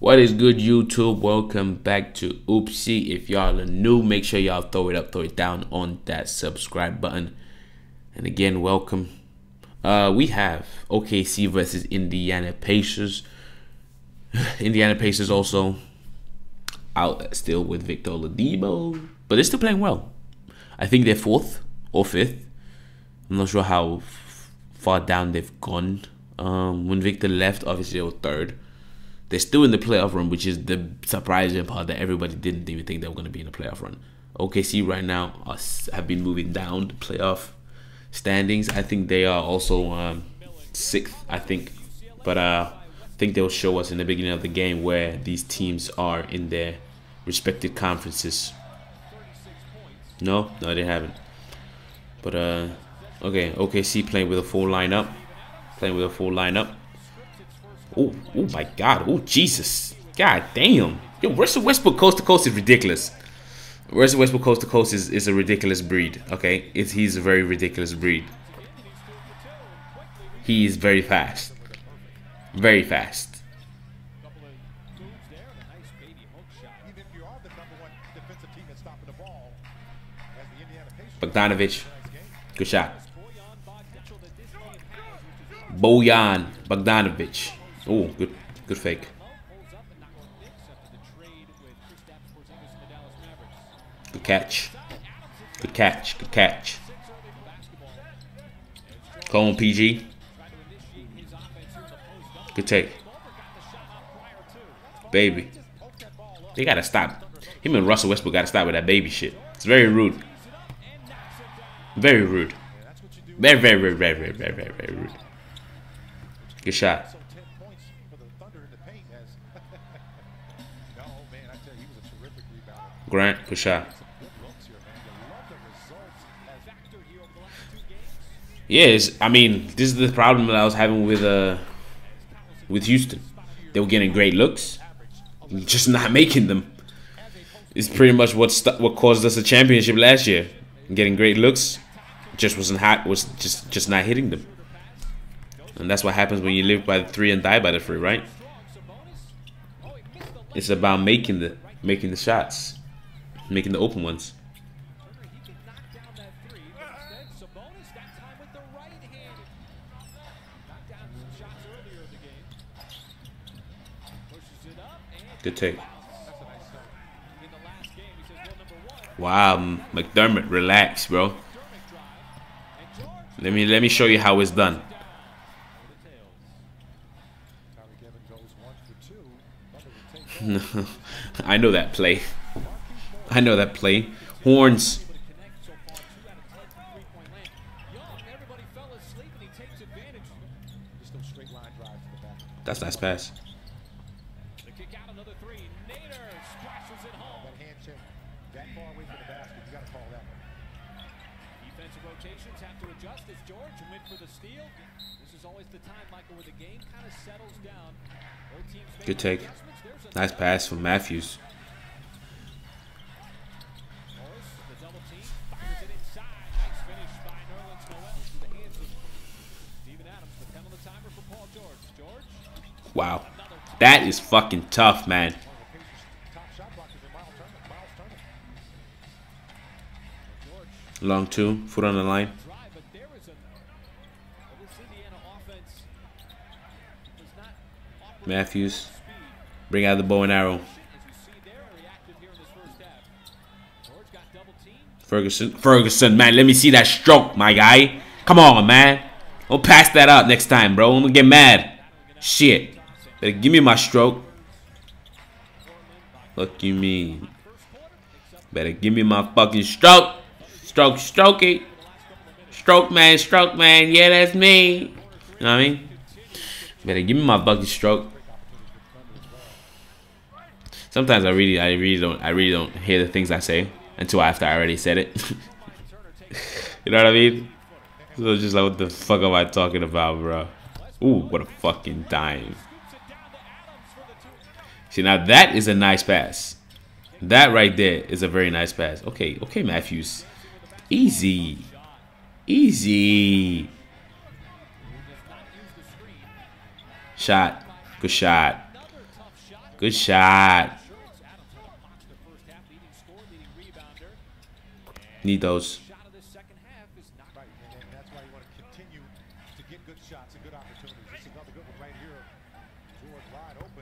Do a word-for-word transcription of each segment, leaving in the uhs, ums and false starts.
What is good, YouTube? Welcome back to Oopsie. If y'all are new, make sure y'all throw it up, throw it down on that subscribe button. And again, welcome. Uh, we have O K C versus Indiana Pacers. Indiana Pacers also out still with Victor Oladipo, but they're still playing well. I think they're fourth or fifth. I'm not sure how far down they've gone. Um, when Victor left, obviously they were third. They're still in the playoff run, which is the surprising part that everybody didn't even think they were going to be in the playoff run. O K C right now are, have been moving down the playoff standings. I think they are also um, sixth, I think. But uh, I think they'll show us in the beginning of the game where these teams are in their respective conferences. No, no, they haven't. But, uh, okay, O K C playing with a full lineup. Playing with a full lineup. Oh, oh my God. Oh, Jesus. God damn. Yo, Russell Westbrook coast to coast is ridiculous. Russell Westbrook coast to coast is, is a ridiculous breed, okay? It's, he's a very ridiculous breed. He is very fast. Very fast. Bogdanović. Good shot. Bojan Bogdanović. Oh, good, good fake. Good catch. Good catch. Good catch. Go on, P G. Good take. Baby. They gotta stop. Him and Russell Westbrook gotta stop with that baby shit. It's very rude. Very rude. Very, very, very, very, very, very, very, very rude. Good shot. Grant Kushar. Yes, I mean, this is the problem that I was having with uh with Houston. They were getting great looks, just not making them. It's pretty much what what caused us a championship last year. Getting great looks, just wasn't hot. Was just just not hitting them. And that's what happens when you live by the three and die by the three, right? It's about making the making the shots. Making the open ones. Good take. Wow, McDermott, relax, bro. Let me let me show you how it's done. I know that play. I know that play. Horns. That's nice pass. Defensive rotations have to adjust as George went for the steal. This is always the time, Michael, where the game kind of settles down. Good take. Nice pass from Matthews. Wow, that is fucking tough, man. Long two, foot on the line. Matthews, bring out the bow and arrow. Ferguson, Ferguson, man, let me see that stroke, my guy. Come on, man. Don't pass that up next time, bro. I'm gonna get mad. Shit. Better give me my stroke. Fuck you mean. Better give me my fucking stroke. Stroke, stroke it. Stroke, man, stroke, man. Yeah, that's me. You know what I mean? Better give me my fucking stroke. Sometimes I really, I really don't, I really don't hear the things I say until after I already said it. You know what I mean? So it's just like, what the fuck am I talking about, bro? Ooh, what a fucking dime. See, now that is a nice pass. That right there is a very nice pass. Okay, okay, Matthews. Easy. Easy. Shot. Good shot. Good shot. Need those.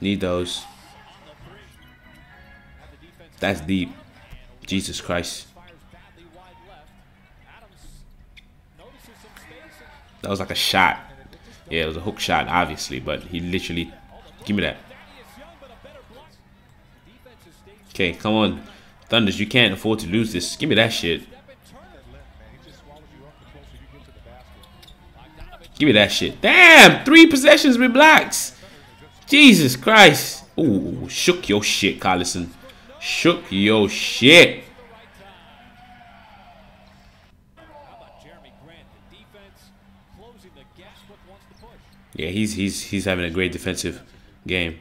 Need those. That's deep. Jesus Christ. That was like a shot. Yeah, it was a hook shot, obviously, but he literally... Give me that. Okay, come on. Thunders, you can't afford to lose this. Give me that shit. Give me that shit. Damn! Three possessions with blocks. Jesus Christ. Ooh, shook your shit, Collison. Shook your shit. Yeah, he's he's he's having a great defensive game.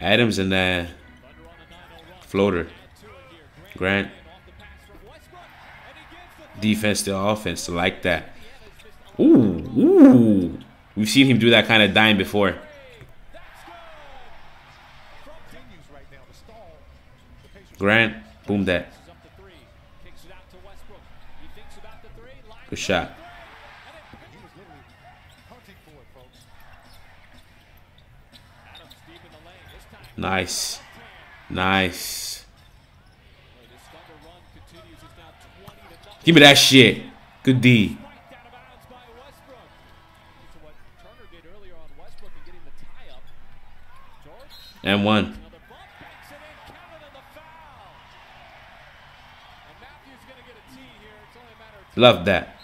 Adams and that floater. Grant. Defense to offense, like that. Ooh, ooh. We've seen him do that kind of dime before. Grant, boom that. Good shot. Nice. Nice. Give me that shit. Good D. And one. Love that.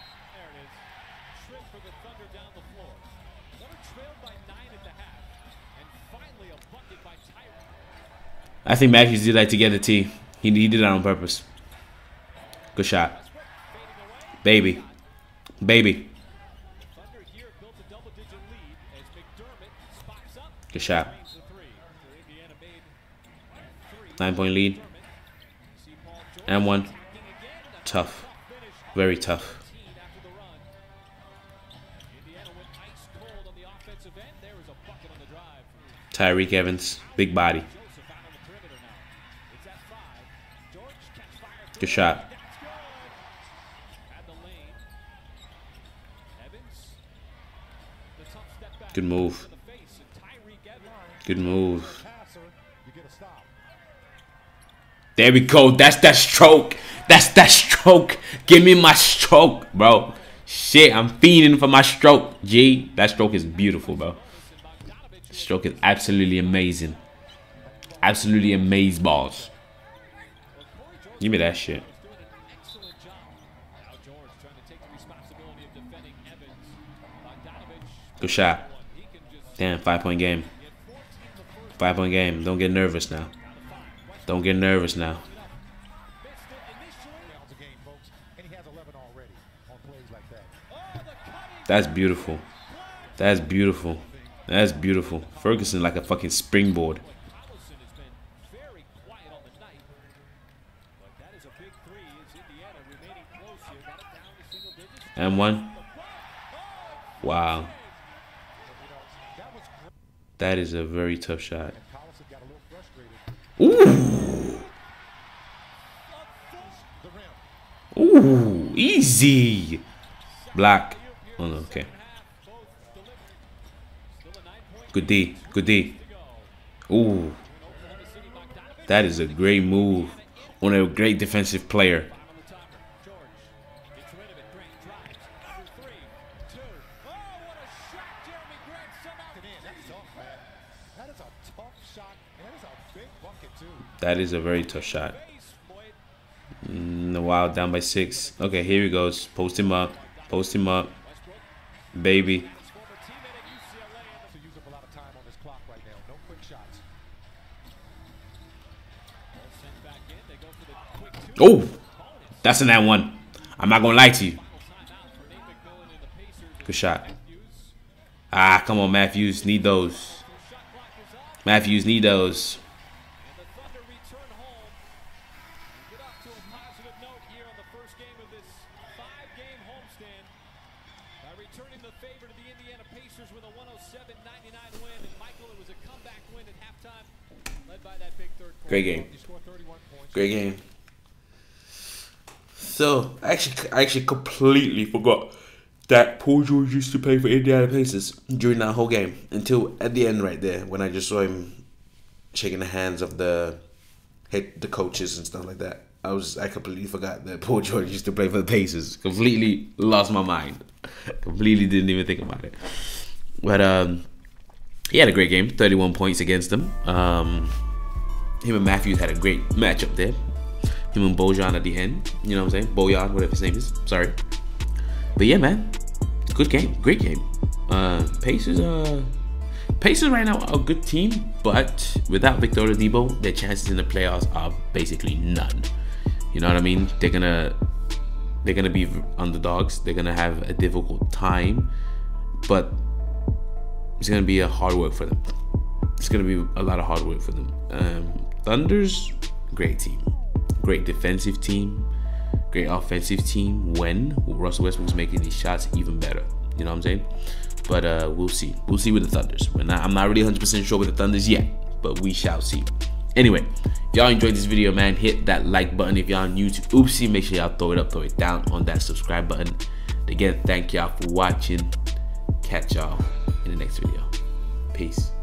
I think Matthews did that to get a T. He, he did that on purpose. Good shot. Baby. Baby. Good shot. Nine point lead. And one. Tough. Very tough. Tyreke Evans. Big body. Good shot. Good move. Good move. There we go. That's that stroke. That's that stroke. Give me my stroke, bro. Shit, I'm fiending for my stroke. G, that stroke is beautiful, bro. Stroke is absolutely amazing. Absolutely amaze balls. Give me that shit. Good shot. Damn, five point game. Five point game. Don't get nervous now. Don't get nervous now. That's beautiful. That's beautiful. That's beautiful. Ferguson like a fucking springboard. And one. Wow. That is a very tough shot. Ooh. Ooh. Easy. Black. Oh no, okay. Good D. Good D. Ooh. That is a great move on a great defensive player. That is a very tough shot. Mm, wow, down by six. Okay, here he goes. Post him up. Post him up. Baby. Oh! That's an and one. I'm not going to lie to you. Good shot. Ah, come on, Matthews. Need those. Matthews, need those. Returning the favor to the Indiana Pacers with a Great game. Great game. So, I actually, I actually completely forgot that Paul George used to play for Indiana Pacers during that whole game. Until at the end right there, when I just saw him shaking the hands of the head, the coaches and stuff like that. I was I completely forgot that Paul George used to play for the Pacers. Completely lost my mind. Completely didn't even think about it. But um, he had a great game. thirty-one points against them. Um, him and Matthews had a great matchup there. Him and Bojan at the end. You know what I'm saying? Bojan, whatever his name is. Sorry. But yeah, man. Good game. Great game. Uh, Pacers are... Pacers right now are a good team. But without Victor Oladipo, their chances in the playoffs are basically none. You know what I mean? They're gonna, they're gonna be underdogs. They're gonna have a difficult time, but it's gonna be a hard work for them. It's gonna be a lot of hard work for them. Um, Thunder's great team, great defensive team, great offensive team. When Russell Westbrook's making these shots, even better. You know what I'm saying? But uh, we'll see. We'll see with the Thunders. We're not, I'm not really one hundred percent sure with the Thunders yet, but we shall see. Anyway, if y'all enjoyed this video, man, hit that like button. If y'all new to Oopsie, make sure y'all throw it up, throw it down on that subscribe button. Again, thank y'all for watching. Catch y'all in the next video. Peace.